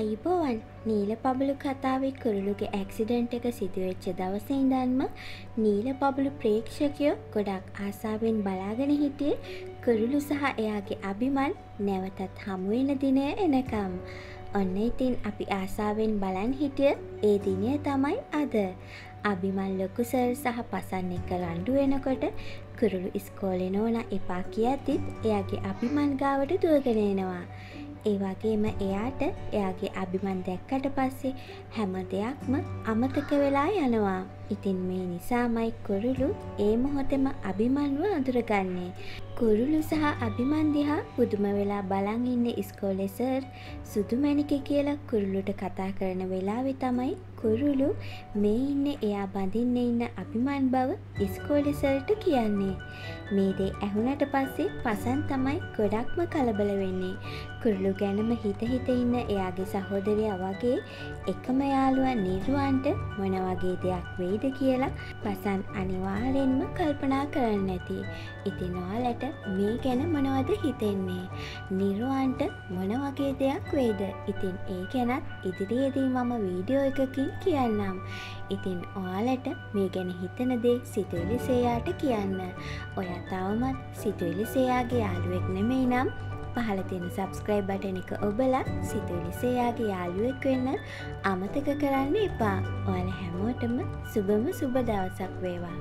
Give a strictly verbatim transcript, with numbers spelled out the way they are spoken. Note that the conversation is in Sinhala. අයිබෝවන් නීල පබලු කතාවේ කුරුළුගේ ඇක්සිඩන්ට් එක සිදු වෙච්ච දවසේ ඉඳන්ම නීල පබලු ප්‍රේක්ෂකයෝ ගොඩක් ආසාවෙන් බලාගෙන හිටියේ කුරුළු සහ එයාගේ අබිමන් නැවතත් හමු වෙන දිනය එනකම්. ඔන්න ඉතින් අපි ආසාවෙන් බලන් හිටිය ඒ දිනය තමයි අද. අබිමන් ලොකු සර් සහ පසන් එක්ක රණ්ඩු වෙනකොට කුරුළු ඉස්කෝලේ නෝනා එපා කියද්දිත් එයාගේ අබිමන් ගාවට දුවගෙන එනවා. ඒ වගේම එයාට එයාගේ අබිමන් දැක්කට පස්සේ හැම දෙයක්ම අමතක වෙලා යනවා. ඉතින් මේ නිසාමයි කුරුළු ඒ මොහොතේම අබිමන්ව අඳුරගන්නේ. කුරුළු සහ අබිමන් දිහා පුදුම වෙලා බලන් ඉන්නේ ඉස්කෝලේ සර් සුදුමැණික කියලා කුරුළුට කතා කරන වෙලාවේ තමයි කුරුළු මේ ඉන්නේ එයා බඳින්නේ ඉන්න අබිමන් බව ඉස්කෝලේ සර්ට කියන්නේ. මේ දේ ඇහුණට පස්සේ පසන් තමයි ගොඩක්ම කලබල වෙන්නේ. කුරුළු ගැනම හිත හිත ඉන්න එයාගේ සහෝදරයා වගේ එකම යාළුවා නිරුවන්ට මොන වගේ දෙයක් වෙයි කියලා පසන් අනිවාර්යෙන්ම කල්පනා කරන්න නැති. ඉතින් ඔයාලට මේ ගැන මොනවද හිතෙන්නේ? නිර්වාණ්ට මොන වගේ දෙයක් වේද? ඉතින් ඒ ගැනත් ඉදිරියේදී මම වීඩියෝ එකකින් කියන්නම්. ඉතින් ඔයාලට මේ ගැන හිතන දේ සිතුවිලි සේයාට කියන්න. ඔයා තවමත් සිතුවිලි සේයාගේ යාළුවෙක් නෙමෙයි නම් පහළ තියෙන subscribe button එක ඔබලා සිතුවිලි සේයාගේ යාළුවෙක් වෙන්න අමතක කරන්න එපා. ඔයාලා හැමෝටම සුබම සුබ දවසක් වේවා.